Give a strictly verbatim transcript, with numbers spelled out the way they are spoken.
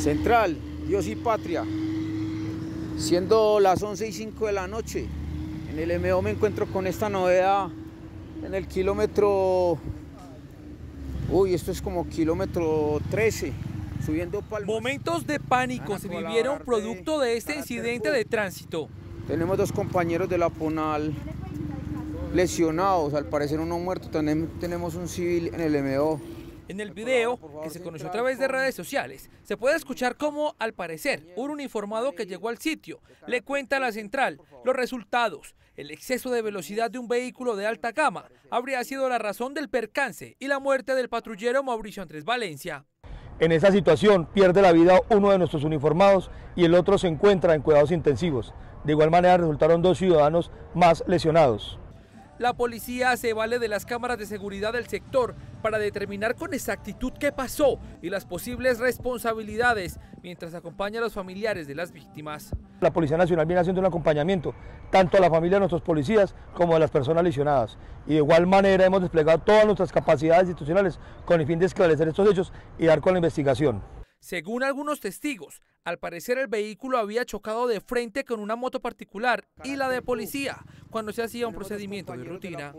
Central, Dios y Patria. Siendo las once y cinco de la noche, en el M O me encuentro con esta novedad en el kilómetro... Uy, esto es como kilómetro trece, subiendo Palmas. Momentos de pánico se vivieron producto de este incidente de tránsito. Tenemos dos compañeros de la PONAL lesionados, al parecer uno muerto. También tenemos un civil en el M O. En el video, que se conoció a través de redes sociales, se puede escuchar cómo, al parecer, un uniformado que llegó al sitio le cuenta a la central los resultados. El exceso de velocidad de un vehículo de alta gama habría sido la razón del percance y la muerte del patrullero Mauricio Andrés Valencia. En esa situación pierde la vida uno de nuestros uniformados y el otro se encuentra en cuidados intensivos. De igual manera resultaron dos ciudadanos más lesionados. La policía se vale de las cámaras de seguridad del sector para determinar con exactitud qué pasó y las posibles responsabilidades, mientras acompaña a los familiares de las víctimas. La Policía Nacional viene haciendo un acompañamiento tanto a la familia de nuestros policías como a las personas lesionadas. Y de igual manera hemos desplegado todas nuestras capacidades institucionales con el fin de esclarecer estos hechos y dar con la investigación. Según algunos testigos, al parecer el vehículo había chocado de frente con una moto particular y la de policía cuando se hacía un procedimiento de rutina.